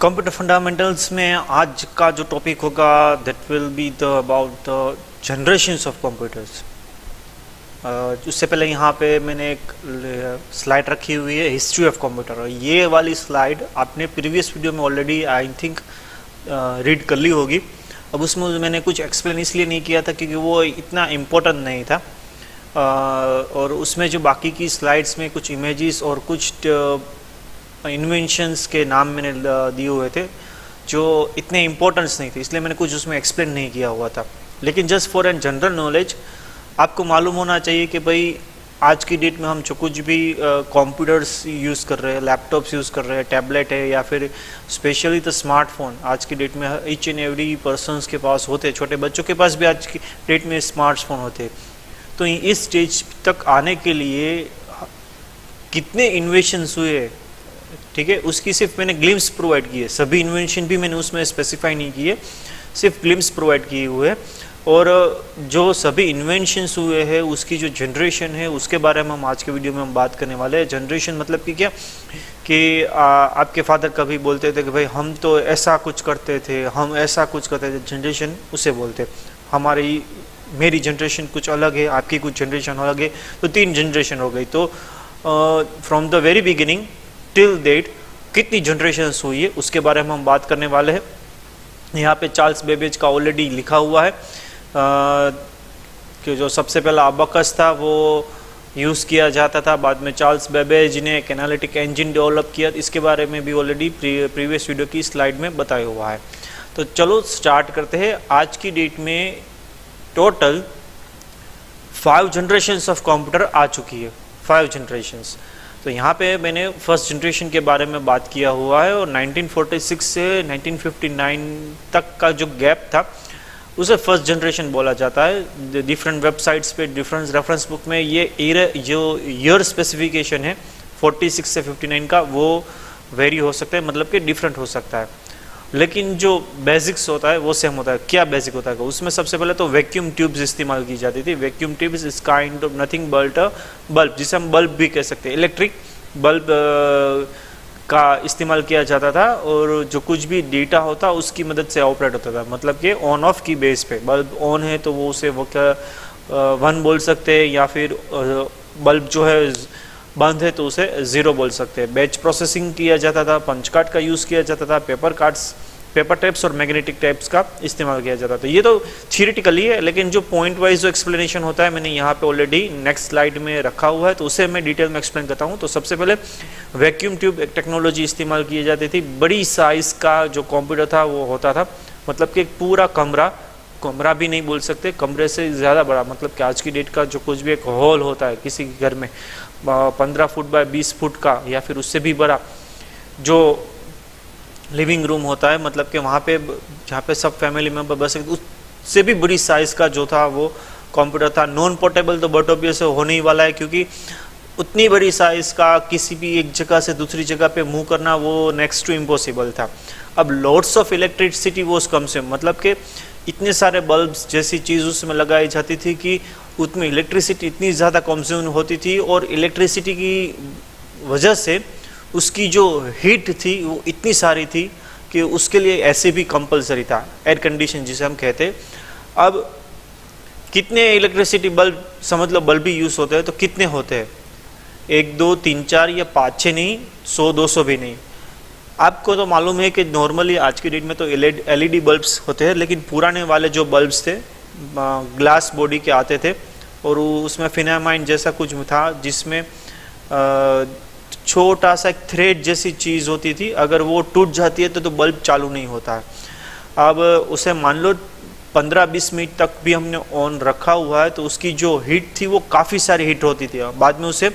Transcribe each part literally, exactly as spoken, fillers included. Computer fundamentals में आज का जो टॉपिक होगा that will be the about the generations of computers. उससे पहले यहाँ पे मैंने एक स्लाइड रखी हुई है हिस्ट्री ऑफ कंप्यूटर। ये वाली स्लाइड आपने प्रीवियस वीडियो में ऑलरेडी आई थिंक रीड कर ली होगी। अब उसमें मैंने कुछ एक्सप्लेन इसलिए नहीं किया था क्योंकि वो इतना इम्पोर्टेंट नहीं था, uh, और उसमें जो बाकी की स्लाइड्स में कुछ इमेजेस और कुछ इन्वेंशंस uh, के नाम मैंने दिए हुए थे जो इतने इम्पोर्टेंट्स नहीं थे, इसलिए मैंने कुछ उसमें एक्सप्लेन नहीं किया हुआ था। लेकिन just for an general knowledge आपको मालूम होना चाहिए कि भाई आज की डेट में हम जो कुछ भी कंप्यूटर्स यूज़ कर रहे हैं, लैपटॉप्स यूज़ कर रहे हैं, टैबलेट है या फिर स्पेशली तो स्मार्टफोन आज की डेट में ईच एंड एवरी पर्सनस के पास होते हैं। छोटे बच्चों के पास भी आज की डेट में स्मार्टफोन होते हैं। तो इस स्टेज तक आने के लिए कितने इन्वेंशंस हुए, ठीक है, उसकी सिर्फ मैंने ग्लिम्स प्रोवाइड की है। सभी इन्वेंशन भी मैंने उसमें स्पेसिफाई नहीं किए, सिर्फ ग्लिम्स प्रोवाइड किए हुए। और जो सभी इन्वेंशंस हुए हैं उसकी जो जनरेशन है उसके बारे में हम आज के वीडियो में हम बात करने वाले हैं। जनरेशन मतलब कि क्या कि आ, आपके फादर कभी बोलते थे कि भाई हम तो ऐसा कुछ करते थे, हम ऐसा कुछ करते थे, जनरेशन उसे बोलते। हमारी मेरी जनरेशन कुछ अलग है, आपकी कुछ जनरेशन अलग है, तो तीन जनरेशन हो गई। तो from the very beginning till date कितनी जनरेशन्स हुई है उसके बारे में हम बात करने वाले हैं। यहाँ पे चार्ल्स बेबेज का ऑलरेडी लिखा हुआ है Uh, कि जो सबसे पहला अबकस था वो यूज़ किया जाता था। बाद में चार्ल्स बेबेज ने एक एनालिटिक इंजन डेवलप किया, इसके बारे में भी ऑलरेडी प्रीवियस वीडियो की स्लाइड में बताया हुआ है। तो चलो स्टार्ट करते हैं। आज की डेट में total five generations of computer आ चुकी है, फाइव जनरेशन्स। तो यहाँ पे मैंने फर्स्ट जनरेशन के बारे में बात किया हुआ है और नाइनटीन फोर्टी सिक्स से नाइनटीन फिफ्टी नाइन तक का जो गैप था उसे फर्स्ट जनरेशन बोला जाता है। डिफरेंट वेबसाइट्स पे डिफरेंट रेफरेंस बुक में ये ईयर जो ईयर स्पेसिफिकेशन है फोर्टी सिक्स से फिफ्टी नाइन का वो वेरी हो सकता है, मतलब कि डिफरेंट हो सकता है, लेकिन जो बेसिक्स होता है वो सेम होता है। क्या बेसिक होता है? उसमें सबसे पहले तो वैक्यूम ट्यूब्स इस्तेमाल की जाती थी। Vacuum tubes is kind of nothing but a bulb, जिसे हम बल्ब भी कह सकते हैं। इलेक्ट्रिक बल्ब uh, का इस्तेमाल किया जाता था और जो कुछ भी डेटा होता उसकी मदद से ऑपरेट होता था, मतलब कि ऑन ऑफ की बेस पे। बल्ब ऑन है तो वो उसे वन बोल सकते हैं, या फिर बल्ब जो है बंद है तो उसे ज़ीरो बोल सकते हैं। बैच प्रोसेसिंग किया जाता था, पंच कार्ड का यूज़ किया जाता था, पेपर कार्ड्स पेपर टेप्स और मैग्नेटिक टेप्स का इस्तेमाल किया जाता था। तो ये तो थियोरेटिकली है, लेकिन जो पॉइंट वाइज जो एक्सप्लेनेशन होता है मैंने यहाँ पे ऑलरेडी नेक्स्ट स्लाइड में रखा हुआ है, तो उसे मैं डिटेल में एक्सप्लेन करता हूँ। तो सबसे पहले वैक्यूम ट्यूब टेक्नोलॉजी इस्तेमाल की जाती थी। बड़ी साइज का जो कंप्यूटर था वो होता था, मतलब कि पूरा कमरा, कमरा भी नहीं बोल सकते, कमरे से ज़्यादा बड़ा, मतलब कि आज की डेट का जो कुछ भी एक हॉल होता है किसी के घर में पंद्रह फुट बाय बीस फुट का या फिर उससे भी बड़ा जो लिविंग रूम होता है, मतलब कि वहाँ पे जहाँ पे सब फैमिली मेम्बर बस, उससे भी बड़ी साइज़ का जो था वो कंप्यूटर था। नॉन पोर्टेबल तो बट ऑब्वियस होने ही वाला है, क्योंकि उतनी बड़ी साइज़ का किसी भी एक जगह से दूसरी जगह पे मूव करना वो नेक्स्ट टू इम्पॉसिबल था। अब लॉट्स ऑफ इलेक्ट्रिसिटी वो कम से, मतलब कि इतने सारे बल्ब्स जैसी चीज़ उसमें लगाई जाती थी कि उसमें इलेक्ट्रिसिटी इतनी ज़्यादा कंज्यूम होती थी, और इलेक्ट्रिसिटी की वजह से उसकी जो हीट थी वो इतनी सारी थी कि उसके लिए ऐसे भी कंपलसरी था एयर कंडीशन, जिसे हम कहते हैं। अब कितने इलेक्ट्रिसिटी बल्ब, समझ लो बल्ब भी यूज़ होते हैं, तो कितने होते हैं? एक दो तीन चार या पाँच छः नहीं, सौ दो सौ भी नहीं। आपको तो मालूम है कि नॉर्मली आज की डेट में तो एलईडी बल्ब्स होते हैं, लेकिन पुराने वाले जो बल्ब्स थे ग्लास बॉडी के आते थे और उसमें फिनामाइन जैसा कुछ था जिसमें आ, छोटा सा एक थ्रेड जैसी चीज़ होती थी, अगर वो टूट जाती है तो तो बल्ब चालू नहीं होता है। अब उसे मान लो पंद्रह बीस मिनट तक भी हमने ऑन रखा हुआ है तो उसकी जो हीट थी वो काफ़ी सारी हीट होती थी। बाद में उसे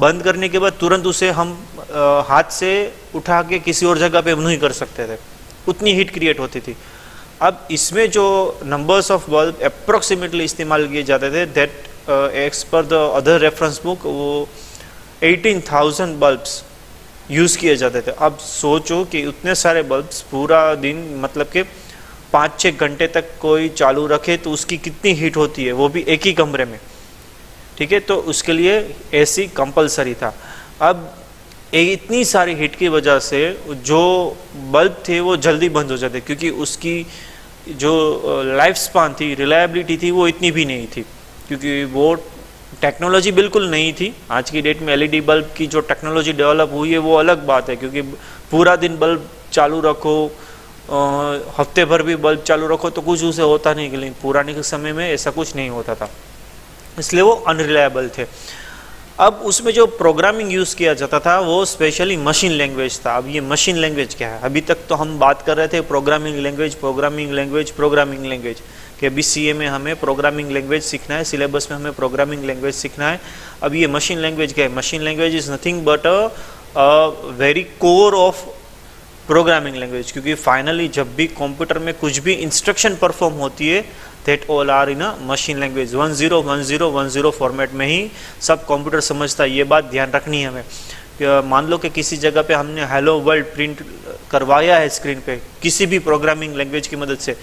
बंद करने के बाद तुरंत उसे हम आ, हाथ से उठा के किसी और जगह पे नहीं कर सकते थे, उतनी हीट क्रिएट होती थी। अब इसमें जो नंबर्स ऑफ बल्ब अप्रोक्सीमेटली इस्तेमाल किए जाते थे that as per the other reference book वो अठारह हज़ार बल्ब्स यूज़ किए जाते थे। अब सोचो कि उतने सारे बल्ब्स पूरा दिन, मतलब कि पाँच छः घंटे तक कोई चालू रखे तो उसकी कितनी हीट होती है, वो भी एक ही कमरे में, ठीक है। तो उसके लिए एसी कंपलसरी था। अब इतनी सारी हीट की वजह से जो बल्ब थे वो जल्दी बंद हो जाते, क्योंकि उसकी जो लाइफ स्पान थी, रिलायबिलिटी थी, वो इतनी भी नहीं थी, क्योंकि वो टेक्नोलॉजी बिल्कुल नहीं थी। आज की डेट में एलईडी बल्ब की जो टेक्नोलॉजी डेवलप हुई है वो अलग बात है, क्योंकि पूरा दिन बल्ब चालू रखो, हफ्ते भर भी बल्ब चालू रखो तो कुछ उसे होता नहीं, लेकिन पुराने के समय में ऐसा कुछ नहीं होता था, इसलिए वो अनरिलायबल थे। अब उसमें जो प्रोग्रामिंग यूज़ किया जाता था वो स्पेशली मशीन लैंग्वेज था। अब ये मशीन लैंग्वेज क्या है? अभी तक तो हम बात कर रहे थे programming language programming language programming language कि अभी सी ए में हमें प्रोग्रामिंग लैंग्वेज सीखना है, सिलेबस में हमें प्रोग्रामिंग लैंग्वेज सीखना है। अब ये मशीन लैंग्वेज क्या है? Machine language is nothing but a very core of programming language, क्योंकि फाइनली जब भी कंप्यूटर में कुछ भी इंस्ट्रक्शन परफॉर्म होती है that all are in a machine language. One zero one zero one zero format में ही सब कंप्यूटर समझता है, ये बात ध्यान रखनी है हमें। मान लो कि किसी जगह पे हमने हेलो वर्ल्ड प्रिंट करवाया है स्क्रीन पे किसी भी प्रोग्रामिंग लैंग्वेज की मदद से,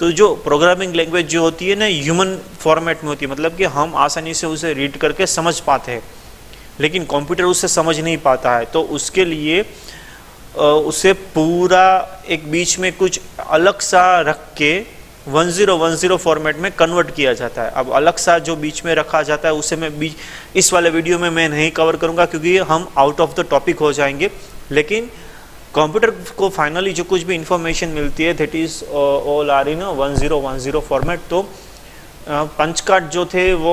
तो जो प्रोग्रामिंग लैंग्वेज जो होती है ना ह्यूमन फॉर्मेट में होती है, मतलब कि हम आसानी से उसे रीड करके समझ पाते हैं, लेकिन कंप्यूटर उसे समझ नहीं पाता है। तो उसके लिए उसे पूरा एक बीच में कुछ अलग सा रख के one zero one zero format में कन्वर्ट किया जाता है। अब अलग सा जो बीच में रखा जाता है उसे मैं बीच इस वाले वीडियो में मैं नहीं कवर करूंगा, क्योंकि हम आउट ऑफ द टॉपिक हो जाएंगे। लेकिन कंप्यूटर को फाइनली जो कुछ भी इंफॉर्मेशन मिलती है that is all are in one zero one zero format. तो पंच कार्ड जो थे वो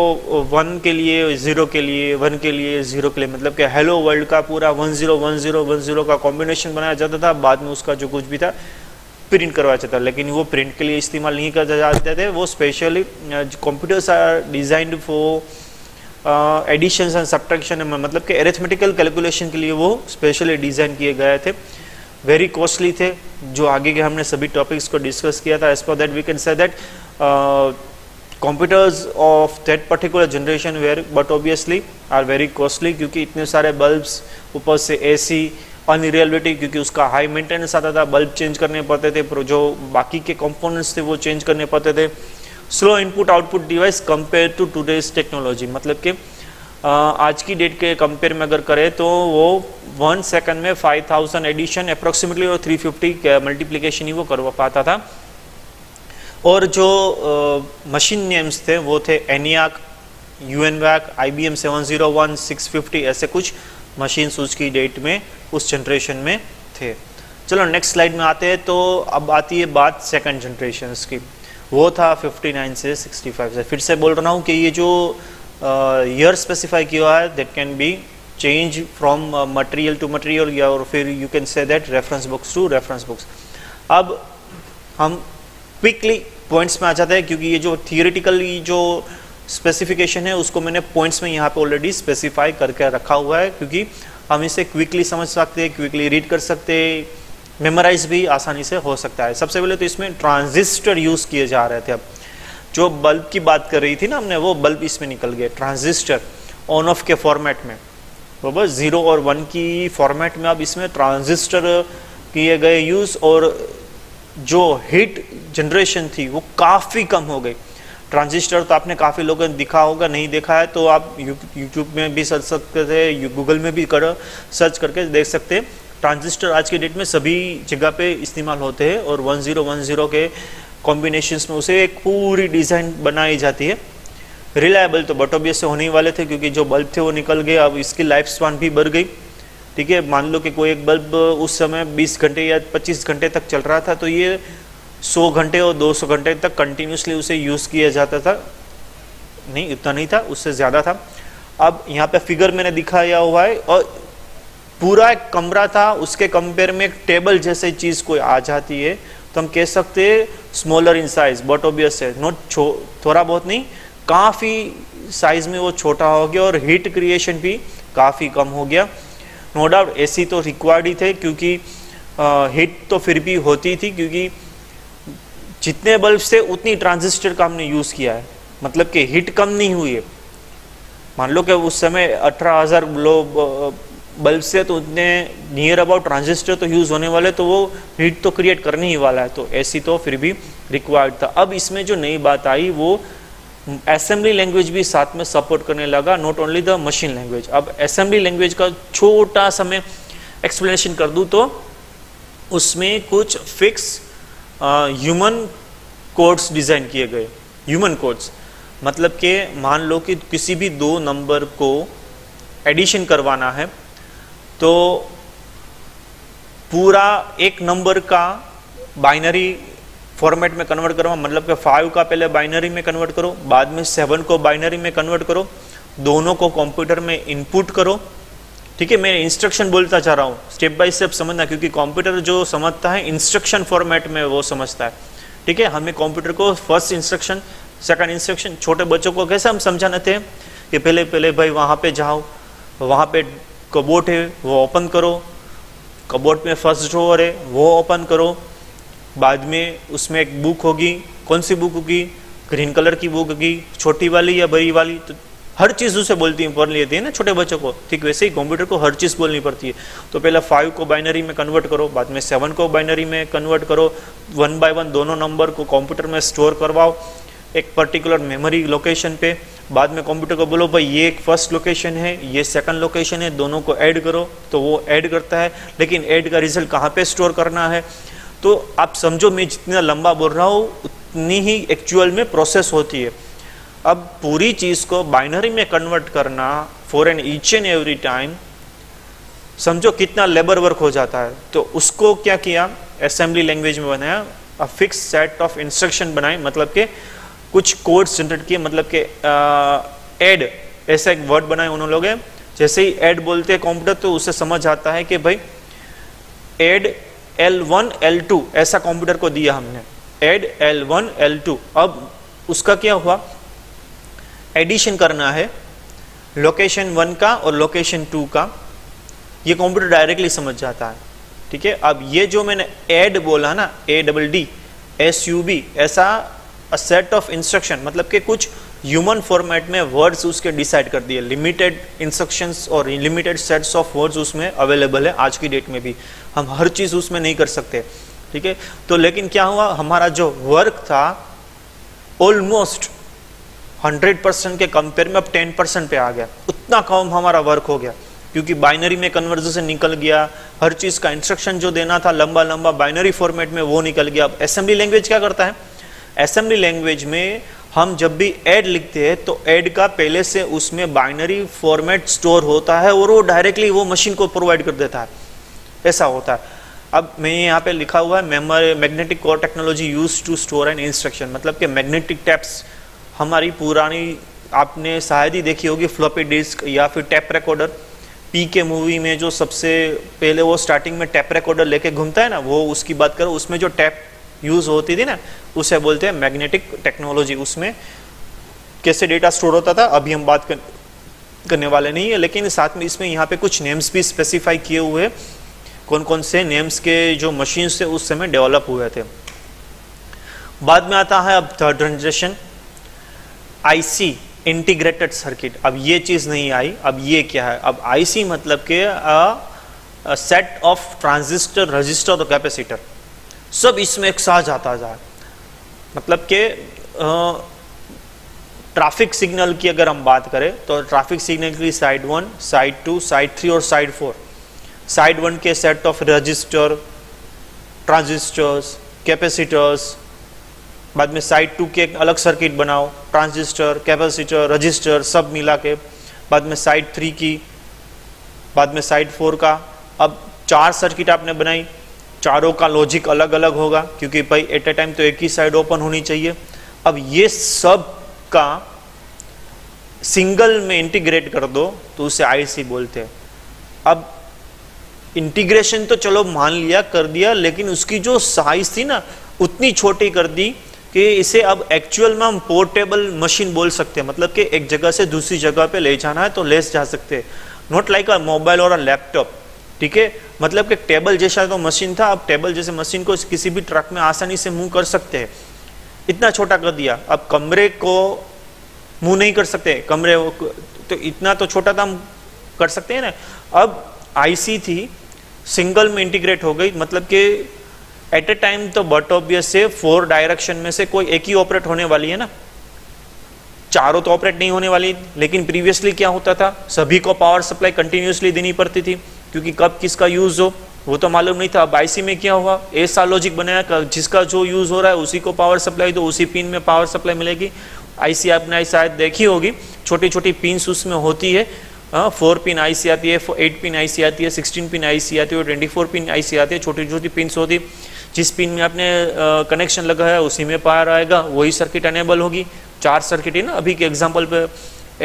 वन के लिए, ज़ीरो के लिए, वन के लिए, ज़ीरो के लिए, मतलब कि हेलो वर्ल्ड का पूरा one zero one zero one zero का कॉम्बिनेशन बनाया जाता था, बाद में उसका जो कुछ भी था प्रिंट करवाया जाता था। लेकिन वो प्रिंट के लिए इस्तेमाल नहीं किया जाते थे, वो specially computers are designed for additions and subtraction, मतलब कि एरिथमेटिकल कैलकुलेशन के लिए वो स्पेशली डिज़ाइन किए गए थे। वेरी कॉस्टली थे, जो आगे के हमने सभी टॉपिक्स को डिस्कस किया था। As per that we can say that computers of that particular generation were but obviously are very costly, क्योंकि इतने सारे बल्ब्स, ऊपर से A C, unreliability, क्योंकि उसका हाई मेंटेनेंस आता था, बल्ब चेंज करने पड़ते थे, पर जो बाकी के कंपोनेंट्स थे वो चेंज करने पड़ते थे। Slow input output device compare to today's technology, मतलब कि आज की डेट के कंपेयर में अगर करें तो वो वन सेकंड में फाइव थाउजेंड एडिशन अप्रोक्सीमेटली और थ्री फिफ्टी मल्टीप्लीकेशन ही वो करवा पाता था। और जो मशीन नेम्स थे वो थे ENIAC, UNIVAC, IBM seven zero one, six fifty, ऐसे कुछ मशीन्स उसकी डेट में उस जनरेशन में थे। चलो नेक्स्ट स्लाइड में आते हैं। तो अब आती है बात सेकंड जनरेशन की, वो था फिफ्टी नाइन से सिक्सटी फाइव से। फिर से बोल रहा हूँ कि ये जो ईयर स्पेसिफाई किया है that can be change from material to material, या और फिर you can say that reference books to reference books. अब हम क्विकली पॉइंट्स में आ जाता है, क्योंकि ये जो थियोरेटिकली जो स्पेसिफिकेशन है उसको मैंने पॉइंट्स में यहाँ पे ऑलरेडी स्पेसिफाई करके रखा हुआ है, क्योंकि हम इसे क्विकली समझ सकते हैं, क्विकली रीड कर सकते हैं, मेमोराइज भी आसानी से हो सकता है। सबसे पहले तो इसमें ट्रांजिस्टर यूज़ किए जा रहे थे। अब जो बल्ब की बात कर रही थी ना हमने, वो बल्ब इसमें निकल गए। ट्रांजिस्टर ऑन ऑफ के फॉर्मेट में, बराबर ज़ीरो और वन की फॉर्मेट में अब इसमें ट्रांजिस्टर किए गए यूज़, और जो हीट जनरेशन थी वो काफ़ी कम हो गई। ट्रांजिस्टर तो आपने काफ़ी लोगों ने दिखा होगा, नहीं देखा है तो आप यूट्यूब में भी सर्च सकते थे, गूगल में भी कर सर्च करके देख सकते हैं। ट्रांजिस्टर आज के डेट में सभी जगह पे इस्तेमाल होते हैं, और वन ज़ीरो वन ज़ीरो के कॉम्बिनेशंस में उसे एक पूरी डिज़ाइन बनाई जाती है। रिलायबल तो बट ऑब्वियस से होने वाले थे, क्योंकि जो बल्ब थे वो निकल गए, अब इसकी लाइफ स्पान भी बढ़ गई। ठीक है, मान लो कि कोई एक बल्ब उस समय बीस घंटे या पच्चीस घंटे तक चल रहा था, तो ये सौ घंटे और दो सौ घंटे तक कंटिन्यूसली उसे यूज़ किया जाता था। नहीं, उतना नहीं था, उससे ज़्यादा था। अब यहाँ पे फिगर मैंने दिखाया हुआ है, और पूरा एक कमरा था, उसके कंपेयर में एक टेबल जैसे चीज़ कोई आ जाती है तो हम कह सकते हैं smaller in size, but obvious है नॉट थोड़ा बहुत नहीं, काफ़ी साइज़ में वो छोटा हो गया, और हीट क्रिएशन भी काफ़ी कम हो गया। नो डाउट एसी तो रिक्वायर्ड ही थे, क्योंकि हीट तो फिर भी होती थी, क्योंकि जितने बल्ब से उतनी ट्रांजिस्टर का हमने यूज़ किया है, मतलब कि हीट कम नहीं हुई है। मान लो कि उस समय अठारह हज़ार बल्ब से तो उतने नियर अबाउट ट्रांजिस्टर तो यूज़ होने वाले, तो वो हीट तो क्रिएट करने ही वाला है, तो एसी तो फिर भी रिक्वायर्ड था। अब इसमें जो नई बात आई वो असेंबली लैंग्वेज भी साथ में सपोर्ट करने लगा, not only the machine language. अब असेंबली लैंग्वेज का छोटा समय एक्सप्लेनेशन कर दूँ तो उसमें कुछ फिक्स ह्यूमन कोड्स डिज़ाइन किए गए। ह्यूमन कोड्स मतलब कि मान लो कि किसी भी दो नंबर को एडिशन करवाना है तो पूरा एक नंबर का बाइनरी फॉर्मेट में कन्वर्ट करवा, मतलब कि फाइव का पहले बाइनरी में कन्वर्ट करो, बाद में सेवन को बाइनरी में कन्वर्ट करो, दोनों को कंप्यूटर में इनपुट करो। ठीक है, मैं इंस्ट्रक्शन बोलता चाह रहा हूँ, स्टेप बाय स्टेप समझना, क्योंकि कंप्यूटर जो समझता है इंस्ट्रक्शन फॉर्मेट में वो समझता है। ठीक है, हमें कंप्यूटर को फर्स्ट इंस्ट्रक्शन, सेकंड इंस्ट्रक्शन, छोटे बच्चों को कैसे हम समझाने थे कि पहले पहले भाई वहाँ पे जाओ, वहाँ पे कबोर्ड है वो ओपन करो, कबोर्ड में फर्स्ट ड्रॉअर है वो ओपन करो, बाद में उसमें एक बुक होगी, कौन सी बुक होगी, ग्रीन कलर की बुक होगी, छोटी वाली या बड़ी वाली, तो हर चीज़ उसे बोलती है, बोल लेती है ना छोटे बच्चों को। ठीक वैसे ही कंप्यूटर को हर चीज़ बोलनी पड़ती है। तो पहले फाइव को बाइनरी में कन्वर्ट करो, बाद में सेवन को बाइनरी में कन्वर्ट करो, वन बाय वन दोनों नंबर को कंप्यूटर में स्टोर करवाओ एक पर्टिकुलर मेमोरी लोकेशन पे। बाद में कंप्यूटर को बोलो भाई ये एक फर्स्ट लोकेशन है, ये सेकंड लोकेशन है, दोनों को ऐड करो, तो वो ऐड करता है, लेकिन ऐड का रिजल्ट कहाँ पे स्टोर करना है। तो आप समझो मैं जितना लंबा बोल रहा हूँ उतनी ही एक्चुअल में प्रोसेस होती है। अब पूरी चीज़ को बाइनरी में कन्वर्ट करना for an each and every time, समझो कितना लेबर वर्क हो जाता है। तो उसको क्या किया, असेंबली लैंग्वेज में बनाया, a fix set of instruction बनाए, मतलब के कुछ कोड्स जनरेट किए, मतलब के ऐड ऐसा एक वर्ड बनाए उन्होंने लोग। जैसे ही ऐड बोलते हैं कंप्यूटर तो उसे समझ आता है कि भाई add L one L two, ऐसा कंप्यूटर को दिया हमने add L one L two. अब उसका क्या हुआ, एडिशन करना है लोकेशन वन का और लोकेशन टू का, ये कंप्यूटर डायरेक्टली समझ जाता है। ठीक है, अब ये जो मैंने ऐड बोला ना, A double D S U B, ऐसा सेट ऑफ इंस्ट्रक्शन, मतलब कि कुछ ह्यूमन फॉर्मेट में वर्ड्स उसके डिसाइड कर दिए, लिमिटेड इंस्ट्रक्शंस और लिमिटेड सेट्स ऑफ वर्ड्स उसमें अवेलेबल है। आज की डेट में भी हम हर चीज़ उसमें नहीं कर सकते। ठीक है, तो लेकिन क्या हुआ, हमारा जो वर्क था ऑलमोस्ट हंड्रेड परसेंट के कंपेयर में अब टेन परसेंट पे आ गया, उतना कम हमारा वर्क हो गया, क्योंकि बाइनरी में कन्वर्जेशन निकल गया, हर चीज़ का इंस्ट्रक्शन जो देना था लंबा लंबा बाइनरी फॉर्मेट में वो निकल गया। अब असेंबली लैंग्वेज क्या करता है, असेंबली लैंग्वेज में हम जब भी ऐड लिखते हैं तो ऐड का पहले से उसमें बाइनरी फॉर्मेट स्टोर होता है और वो डायरेक्टली वो मशीन को प्रोवाइड कर देता है, ऐसा होता है। अब मैं यहाँ पे लिखा हुआ है memory magnetic core technology use to store and instruction, मतलब कि मैग्नेटिक टैप्स, हमारी पुरानी आपने शायद ही देखी होगी फ्लॉपी डिस्क या फिर टैप रिकॉर्डर, पी के मूवी में जो सबसे पहले वो स्टार्टिंग में टैप रिकॉर्डर लेके घूमता है ना, वो उसकी बात करो, उसमें जो टैप यूज़ होती थी ना उसे बोलते हैं मैग्नेटिक टेक्नोलॉजी। उसमें कैसे डेटा स्टोर होता था अभी हम बात कर, करने वाले नहीं है, लेकिन साथ में इसमें यहाँ पे कुछ नेम्स भी स्पेसिफाई किए हुए, कौन कौन से नेम्स के जो मशीन से उस समय डेवलप हुए थे। बाद में आता है अब third generation IC, integrated circuit. अब ये चीज़ नहीं आई, अब ये क्या है, अब आईसी मतलब के सेट ऑफ ट्रांजिस्टर, रजिस्टर और कैपेसिटर सब इसमें एक साथ जाता जाए, मतलब के ट्रैफिक सिग्नल की अगर हम बात करें तो ट्रैफिक सिग्नल की side one, side two, side three और साइड फोर। साइड वन के set of register, transistors, capacitors, बाद में साइड टू के एक अलग सर्किट बनाओ, ट्रांजिस्टर, कैपेसिटर, रजिस्टर सब मिला के, बाद में साइड थ्री की, बाद में साइड फोर का। अब चार सर्किट आपने बनाई, चारों का लॉजिक अलग अलग होगा, क्योंकि भाई एट ए टाइम तो एक ही साइड ओपन होनी चाहिए। अब ये सब का सिंगल में इंटीग्रेट कर दो तो उसे आईसी बोलते हैं। अब इंटीग्रेशन तो चलो मान लिया, कर दिया, लेकिन उसकी जो साइज थी ना उतनी छोटी कर दी कि इसे अब एक्चुअल में हम पोर्टेबल मशीन बोल सकते हैं, मतलब कि एक जगह से दूसरी जगह पे ले जाना है तो ले जा सकते हैं, नॉट लाइक अ मोबाइल और अ लैपटॉप। ठीक है, मतलब कि टेबल जैसा तो मशीन था, अब टेबल जैसे मशीन को किसी भी ट्रक में आसानी से मूव कर सकते हैं, इतना छोटा कर दिया। अब कमरे को मूव नहीं कर सकते, कमरे तो इतना तो छोटा था, हम कर सकते हैं ना। अब आईसी थी सिंगल में इंटीग्रेट हो गई, मतलब कि एट ए टाइम तो बट ऑब्वियस से फोर डायरेक्शन में से कोई एक ही ऑपरेट होने वाली है ना, चारों तो ऑपरेट नहीं होने वाली, लेकिन प्रीवियसली क्या होता था, सभी को पावर सप्लाई कंटिन्यूसली देनी पड़ती थी, क्योंकि कब किसका यूज हो वो तो मालूम नहीं था। बाईसी में क्या हुआ, ऐसा लॉजिक बनाया जिसका जो यूज हो रहा है उसी को पावर सप्लाई दो, उसी पिन में पावर सप्लाई मिलेगी। आईसी आपने शायद देखी होगी, छोटी छोटी पिन्स उसमें होती है, फोर पिन आईसी आती है, एट पिन आईसी आती है, सिक्सटीन पिन आईसी आती है, ट्वेंटी फोर पिन आईसी आती है, छोटी छोटी पिन्स होती। जिस पिन में आपने कनेक्शन लगाया उसी में पावर आएगा, वही सर्किट अनेबल होगी। चार सर्किट है ना, अभी के एग्जाम्पल पे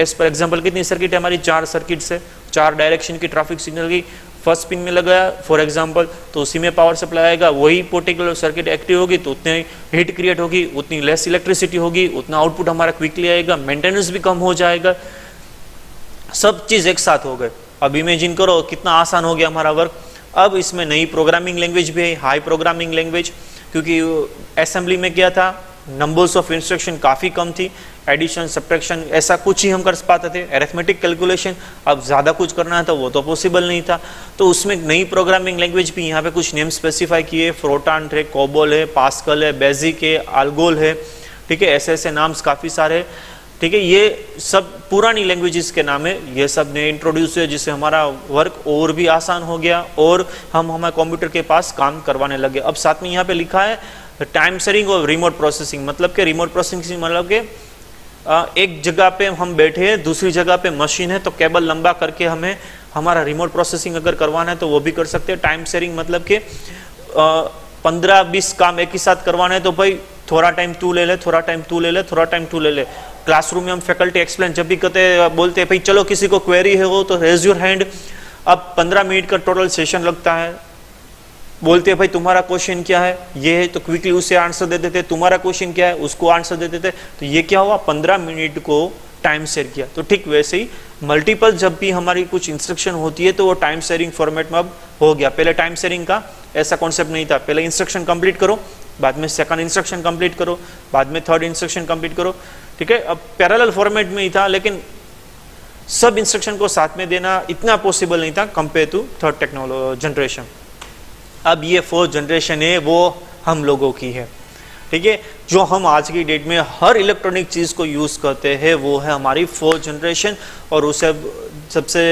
एस पर एग्जाम्पल कितनी सर्किट है हमारी, चार सर्किट से चार डायरेक्शन की ट्रैफिक सिग्नल की फर्स्ट पिन में लगाया फॉर एग्जाम्पल तो उसी में पावर सप्लाई आएगा। वही पर्टिकुलर सर्किट एक्टिव होगी तो उतने हीट क्रिएट होगी, उतनी लेस इलेक्ट्रिसिटी होगी, उतना आउटपुट हमारा क्विकली आएगा, मेंटेनेंस भी कम हो जाएगा, सब चीज़ एक साथ हो गए। अब इमेजिन करो कितना आसान हो गया हमारा वर्क। अब इसमें नई प्रोग्रामिंग लैंग्वेज भी है, हाई प्रोग्रामिंग लैंग्वेज, क्योंकि असेंबली में क्या था, नंबर्स ऑफ इंस्ट्रक्शन काफ़ी कम थी, एडिशन सब्ट्रैक्शन ऐसा कुछ ही हम कर पाते थे, एरिथमेटिक कैलकुलेशन। अब ज़्यादा कुछ करना था वो तो पॉसिबल नहीं था, तो उसमें नई प्रोग्रामिंग लैंग्वेज भी यहाँ पे कुछ नेम स्पेसिफाई किए, फ्रोटान है, कोबोल है, पास्कल है, बेसिक है, आल्गोल है, ठीक है, ऐसे ऐसे नाम्स काफ़ी सारे, ठीक है। ये सब पुरानी लैंग्वेजेस के नाम है, ये सब ने इंट्रोड्यूस किया, जिससे हमारा वर्क और भी आसान हो गया और हम हमारे कंप्यूटर के पास काम करवाने लगे। अब साथ में यहाँ पे लिखा है टाइम शेयरिंग और रिमोट प्रोसेसिंग, मतलब के रिमोट प्रोसेसिंग मतलब के एक जगह पे हम बैठे हैं, दूसरी जगह पे मशीन है, तो केबल लंबा करके हमें हमारा रिमोट प्रोसेसिंग अगर करवाना है तो वो भी कर सकते हैं। टाइम शेयरिंग मतलब के पंद्रह बीस काम एक ही साथ करवाना है तो भाई थोड़ा टाइम तू ले ले, थोड़ा टाइम तू ले ले, थोड़ा टाइम तू ले ले। क्लासरूम में हम फैकल्टी एक्सप्लेन जब भी करते बोलते हैं भाई चलो किसी को क्वेरी है हो तो रेज योर हैंड, अब पंद्रह मिनट का टोटल सेशन लगता है। बोलते हैं भाई तुम्हारा क्वेश्चन क्या है, ये है तो क्विकली उसे आंसर दे देते, तुम्हारा क्वेश्चन क्या है उसको आंसर दे देते, तो ये क्या हुआ, पंद्रह मिनट को टाइम शेयर किया। तो ठीक वैसे ही मल्टीपल जब भी हमारी कुछ इंस्ट्रक्शन होती है तो वो टाइम शेयरिंग फॉर्मेट में अब हो गया। पहले टाइम शेयरिंग का ऐसा कॉन्सेप्ट नहीं था, पहले इंस्ट्रक्शन कंप्लीट करो, बाद में सेकंड इंस्ट्रक्शन कंप्लीट करो, बाद में थर्ड इंस्ट्रक्शन कंप्लीट करो, ठीक है। अब पैरेलल फॉर्मेट में ही था, लेकिन सब इंस्ट्रक्शन को साथ में देना इतना पॉसिबल नहीं था compare to third technology generation. अब ये फोर्थ जनरेशन है वो हम लोगों की है, ठीक है, जो हम आज की डेट में हर इलेक्ट्रॉनिक चीज़ को यूज़ करते हैं वो है हमारी फोर्थ जनरेशन। और उसे सबसे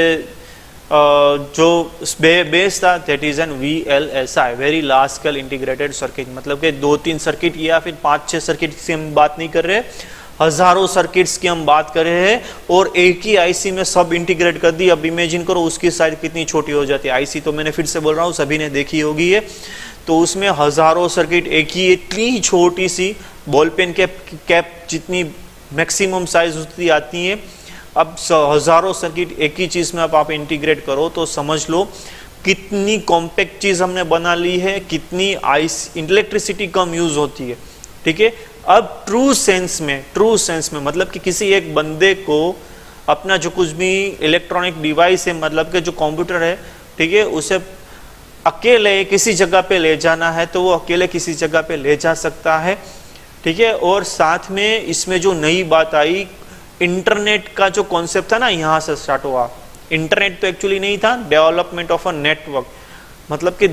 जो बेस था that is an V L S I, very large scale integrated circuit, मतलब कि दो तीन सर्किट या फिर पाँच छः सर्किट की हम बात नहीं कर रहे, हज़ारों सर्किट्स की हम बात कर रहे हैं और एक ही आईसी में सब इंटीग्रेट कर दी। अब इमेजिन करो उसकी साइज कितनी छोटी हो जाती है। आईसी तो मैंने फिर से बोल रहा हूँ सभी ने देखी होगी ये, तो उसमें हज़ारों सर्किट, एक ही इतनी छोटी सी बॉल पेन कैप कैप जितनी मैक्सिमम साइज उतनी आती है। अब हज़ारों सर्किट एक ही चीज़ में अब आप इंटीग्रेट करो तो समझ लो कितनी कॉम्पैक्ट चीज़ हमने बना ली है, कितनी आइस इलेक्ट्रिसिटी कम यूज़ होती है, ठीक है। अब ट्रू सेंस में, ट्रू सेंस में मतलब कि किसी एक बंदे को अपना जो कुछ भी इलेक्ट्रॉनिक डिवाइस है, मतलब कि जो कंप्यूटर है, ठीक है, उसे अकेले किसी जगह पे ले जाना है तो वो अकेले किसी जगह पे ले जा सकता है, ठीक है। और साथ में इसमें जो नई बात आई, इंटरनेट का जो कॉन्सेप्ट था ना यहाँ से स्टार्ट हुआ। इंटरनेट तो एक्चुअली नहीं था, डेवलपमेंट ऑफ अ नेटवर्क, मतलब कि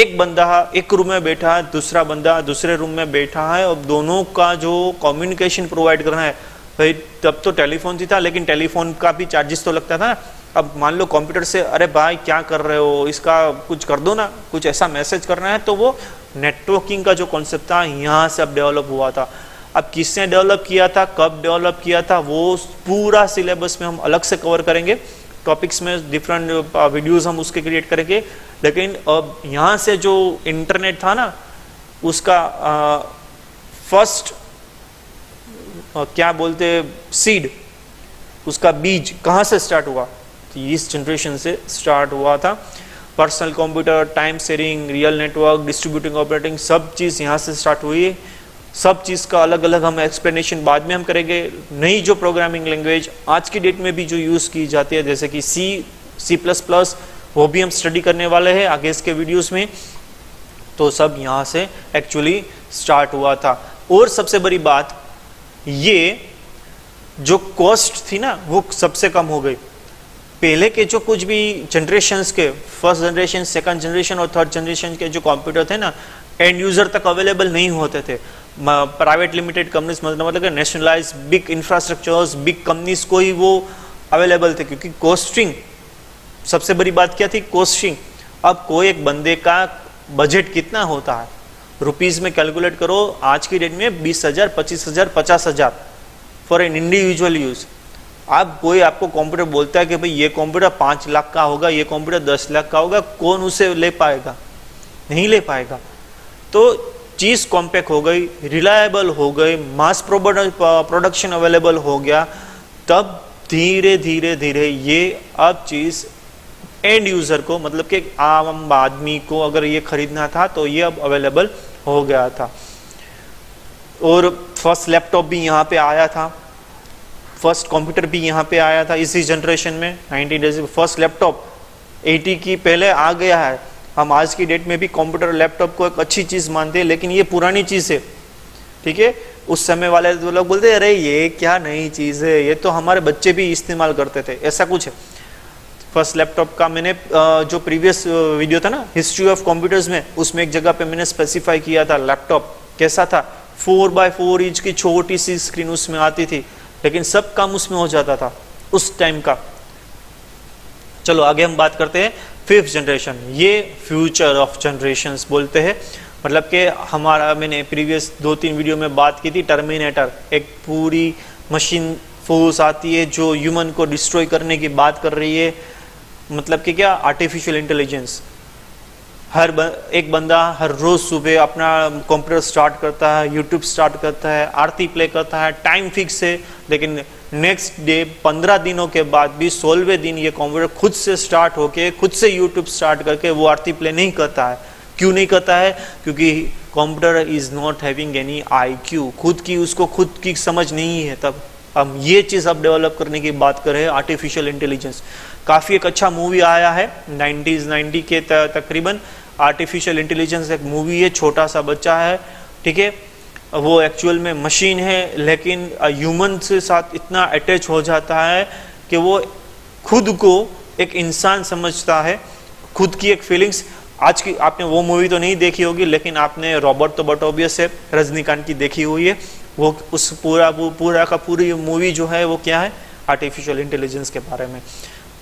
एक बंदा एक रूम में बैठा है, दूसरा बंदा दूसरे रूम में बैठा है और दोनों का जो कम्युनिकेशन प्रोवाइड करना है। भाई तब तो टेलीफोन ही था, लेकिन टेलीफोन का भी चार्जेस तो लगता था ना। अब मान लो कंप्यूटर से अरे भाई क्या कर रहे हो, इसका कुछ कर दो ना, कुछ ऐसा मैसेज करना है, तो वो नेटवर्किंग का जो कॉन्सेप्ट था यहाँ से अब डेवलप हुआ था। अब किसने डेवलप किया था, कब डेवलप किया था, वो पूरा सिलेबस में हम अलग से कवर करेंगे, टॉपिक्स में डिफरेंट वीडियोस हम उसके क्रिएट करेंगे। लेकिन अब यहाँ से जो इंटरनेट था ना उसका फर्स्ट क्या बोलते सीड, उसका बीज कहाँ से स्टार्ट हुआ, तो इस जनरेशन से स्टार्ट हुआ था। Personal computer, time sharing, real network, distributing operating, सब चीज़ यहाँ से स्टार्ट हुई है। सब चीज़ का अलग अलग हम एक्सप्लेनेशन बाद में हम करेंगे। नई जो प्रोग्रामिंग लैंग्वेज आज की डेट में भी जो यूज़ की जाती है, जैसे कि सी, सी प्लस प्लस, वो भी हम स्टडी करने वाले हैं आगे इसके वीडियोस में। तो सब यहाँ से एक्चुअली स्टार्ट हुआ था। और सबसे बड़ी बात ये जो कॉस्ट थी ना वो सबसे कम हो गई। पहले के जो कुछ भी जनरेशन्स के, फर्स्ट जनरेशन, सेकंड जनरेशन और थर्ड जनरेशन के जो कंप्यूटर थे ना, एंड यूज़र तक अवेलेबल नहीं होते थे। प्राइवेट लिमिटेड कंपनीज, मतलब nationalise big infrastructures, big companies को ही वो अवेलेबल थे, क्योंकि कॉस्टिंग सबसे बड़ी बात क्या थी? कॉस्टिंग। अब कोई एक बंदे का बजट कितना होता है, रुपीस में कैलकुलेट करो, आज की डेट में बीस हजार पच्चीस हजार पचास हजार फॉर एन इंडिविजुअल यूज। आप कोई आपको कंप्यूटर बोलता है कि भाई ये कंप्यूटर पाँच लाख का होगा, ये कंप्यूटर दस लाख का होगा, कौन उसे ले पाएगा? नहीं ले पाएगा। तो चीज़ कॉम्पैक्ट हो गई, रिलायबल हो गई, मास प्रोडक्शन अवेलेबल हो गया, तब धीरे धीरे धीरे ये अब चीज़ एंड यूज़र को, मतलब कि आम आदमी को अगर ये खरीदना था तो ये अब अवेलेबल हो गया था। और फर्स्ट लैपटॉप भी यहाँ पे आया था, फर्स्ट कंप्यूटर भी यहाँ पे आया था इसी जनरेशन में। नाइनटीन फर्स्ट लैपटॉप एटी की पहले आ गया है। हम आज की डेट में भी कंप्यूटर लैपटॉप को एक अच्छी चीज़ मानते हैं, लेकिन ये पुरानी चीज़ है, ठीक है। उस समय वाले लोग बोलते हैं अरे ये क्या नई चीज़ है, ये तो हमारे बच्चे भी इस्तेमाल करते थे, ऐसा कुछ है। फर्स्ट लैपटॉप का मैंने जो प्रीवियस वीडियो था ना हिस्ट्री ऑफ कंप्यूटर्स में, उसमें एक जगह पे मैंने स्पेसिफाई किया था लैपटॉप कैसा था। फोर बाय फोर इंच की छोटी सी स्क्रीन उसमें आती थी, लेकिन सब काम उसमें हो जाता था उस टाइम का। चलो आगे हम बात करते हैं फिफ्थ जनरेशन, ये फ्यूचर ऑफ जनरेशंस बोलते हैं। मतलब कि हमारा, मैंने प्रीवियस दो तीन वीडियो में बात की थी, टर्मिनेटर एक पूरी मशीन फोर्स आती है जो ह्यूमन को डिस्ट्रॉय करने की बात कर रही है। मतलब कि क्या आर्टिफिशियल इंटेलिजेंस। हर एक बंदा हर रोज़ सुबह अपना कंप्यूटर स्टार्ट करता है, यूट्यूब स्टार्ट करता है, आरती प्ले करता है, टाइम फिक्स है, लेकिन नेक्स्ट डे पंद्रह दिनों के बाद भी सोलहवें दिन ये कंप्यूटर खुद से स्टार्ट होके खुद से यूट्यूब स्टार्ट करके वो आरती प्ले नहीं करता है। क्यों नहीं करता है? क्योंकि computer is not having any IQ, खुद की उसको खुद की समझ नहीं है। तब हम ये चीज़ अब डेवलप करने की बात कर रहे हैं, आर्टिफिशियल इंटेलिजेंस। काफ़ी एक अच्छा मूवी आया है नाइन्टीज़ नाइन्टी के तकरीबन, आर्टिफिशियल इंटेलिजेंस एक मूवी है, छोटा सा बच्चा है, ठीक है, वो एक्चुअल में मशीन है, लेकिन ह्यूमन से साथ इतना अटैच हो जाता है कि वो खुद को एक इंसान समझता है, खुद की एक फीलिंग्स। आज की आपने वो मूवी तो नहीं देखी होगी, लेकिन आपने रॉबर्ट तो बटोबियस है, रजनीकांत की देखी हुई है। वो उस पूरा वो पूरा का पूरी मूवी जो है वो क्या है? आर्टिफिशियल इंटेलिजेंस के बारे में।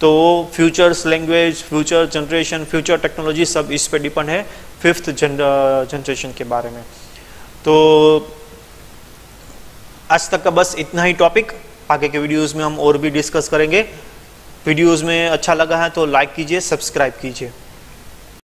तो futures language, future generation, future technology सब इस पे डिपेंड है फिफ्थ जनरेशन के बारे में। तो आज तक का बस इतना ही टॉपिक, आगे के वीडियोस में हम और भी डिस्कस करेंगे। वीडियोस में अच्छा लगा है तो लाइक कीजिए, सब्सक्राइब कीजिए।